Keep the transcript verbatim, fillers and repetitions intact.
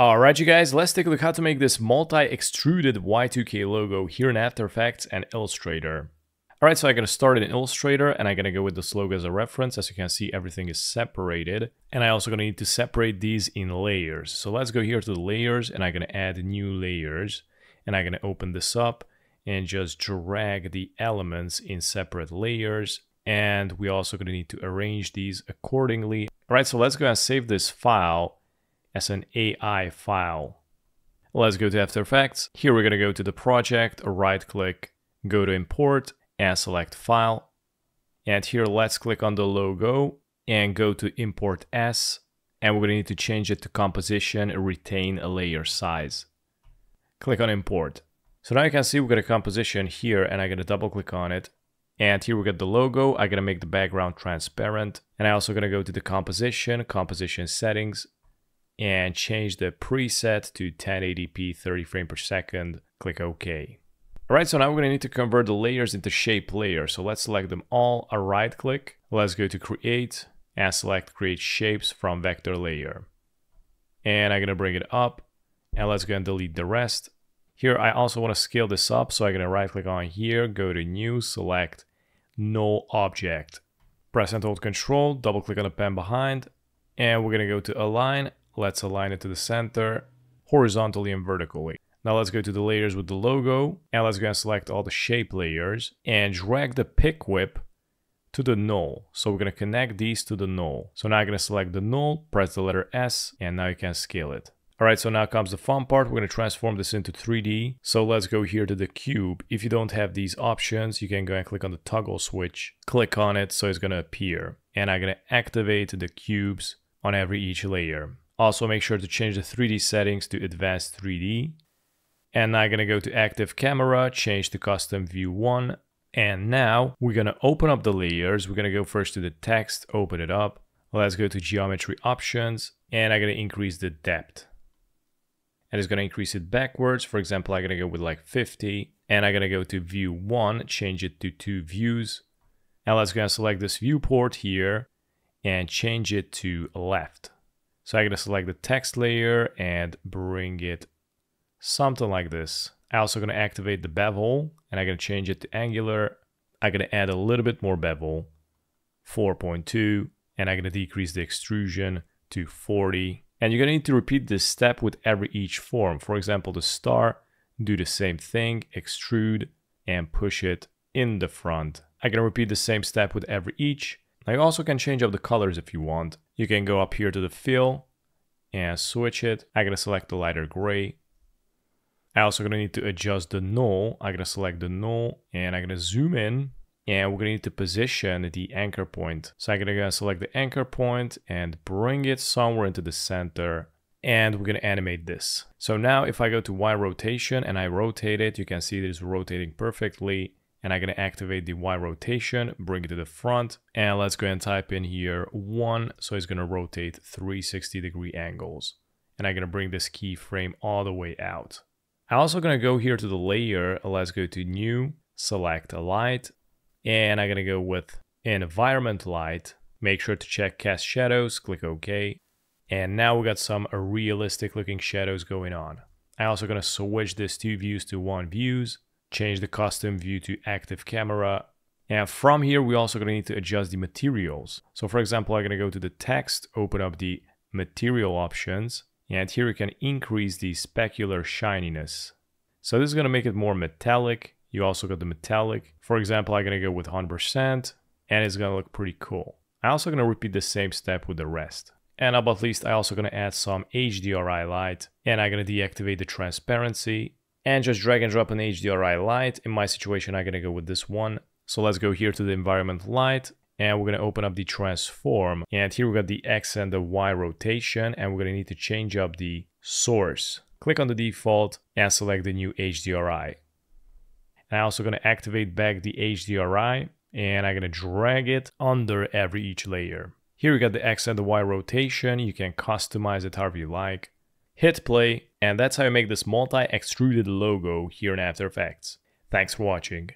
Alright you guys, let's take a look how to make this multi-extruded Y two K logo here in After Effects and Illustrator. Alright, so I'm going to start it in Illustrator and I'm going to go with this logo as a reference. As you can see, everything is separated. And I'm also going to need to separate these in layers. So let's go here to the layers and I'm going to add new layers. And I'm going to open this up and just drag the elements in separate layers. And we're also going to need to arrange these accordingly. Alright, so let's go and save this file as an A I file. Let's go to After Effects. Here we're going to go to the project, right click, go to import and select file. And here let's click on the logo and go to import as, and we're going to need to change it to composition, retain a layer size. Click on import. So now you can see we've got a composition here and I'm going to double click on it. And here we got the logo. I'm going to make the background transparent. And I'm also going to go to the composition, composition settings, and change the preset to ten eighty p, thirty frames per second. Click OK. All right, so now we're going to need to convert the layers into shape layers. So let's select them all, a right click. Let's go to create and select create shapes from vector layer. And I'm going to bring it up and let's go and delete the rest. Here, I also want to scale this up. So I'm going to right click on here, go to new, select null object. Press and hold control, double click on the pen behind, and we're going to go to align. Let's align it to the center, horizontally and vertically. Now let's go to the layers with the logo, and let's go and select all the shape layers, and drag the pick whip to the null. So we're going to connect these to the null. So now I'm going to select the null, press the letter S, and now you can scale it. All right, so now comes the fun part. We're going to transform this into three D. So let's go here to the cube. If you don't have these options, you can go and click on the toggle switch, click on it, so it's going to appear. And I'm going to activate the cubes on every each layer. Also make sure to change the three D settings to advanced three D. And now I'm gonna go to active camera, change to custom view one. And now we're gonna open up the layers. We're gonna go first to the text, open it up. Let's go to geometry options and I'm gonna increase the depth. And it's gonna increase it backwards. For example, I'm gonna go with like fifty and I'm gonna go to view one, change it to two views. And let's go and select this viewport here and change it to left. So I'm going to select the text layer and bring it something like this. I'm also going to activate the bevel and I'm going to change it to angular. I'm going to add a little bit more bevel, four point two, and I'm going to decrease the extrusion to forty. And you're going to need to repeat this step with every each form. For example, the star, do the same thing, extrude and push it in the front. I'm going to repeat the same step with every each. Now you also can change up the colors if you want. You can go up here to the fill and switch it. I'm going to select the lighter gray. I'm also going to need to adjust the null. I'm going to select the null and I'm going to zoom in and we're going to need to position the anchor point. So I'm going to go and select the anchor point and bring it somewhere into the center and we're going to animate this. So now if I go to Y rotation and I rotate it, you can see it is rotating perfectly. And I'm going to activate the Y rotation, bring it to the front, and let's go and type in here one. So it's going to rotate three sixty degree angles. And I'm going to bring this keyframe all the way out. I'm also going to go here to the layer. Let's go to new, select a light, and I'm going to go with environment light. Make sure to check cast shadows, click OK. And now we got some realistic looking shadows going on. I'm also going to switch this two views to one views. Change the custom view to active camera. And from here, we're also gonna need to adjust the materials. So for example, I'm gonna go to the text, open up the material options, and here we can increase the specular shininess. So this is gonna make it more metallic. You also got the metallic. For example, I'm gonna go with one hundred percent and it's gonna look pretty cool. I'm also gonna repeat the same step with the rest. And up at least, I'm also gonna add some H D R I light and I'm gonna deactivate the transparency and just drag and drop an H D R I light. In my situation, I'm gonna go with this one. So let's go here to the environment light and we're gonna open up the transform. And here we got the X and the Y rotation and we're gonna need to change up the source. Click on the default and select the new H D R I. And I'm also gonna activate back the H D R I and I'm gonna drag it under every each layer. Here we got the X and the Y rotation. You can customize it however you like. Hit play, and that's how you make this multi-extruded logo here in After Effects. Thanks for watching.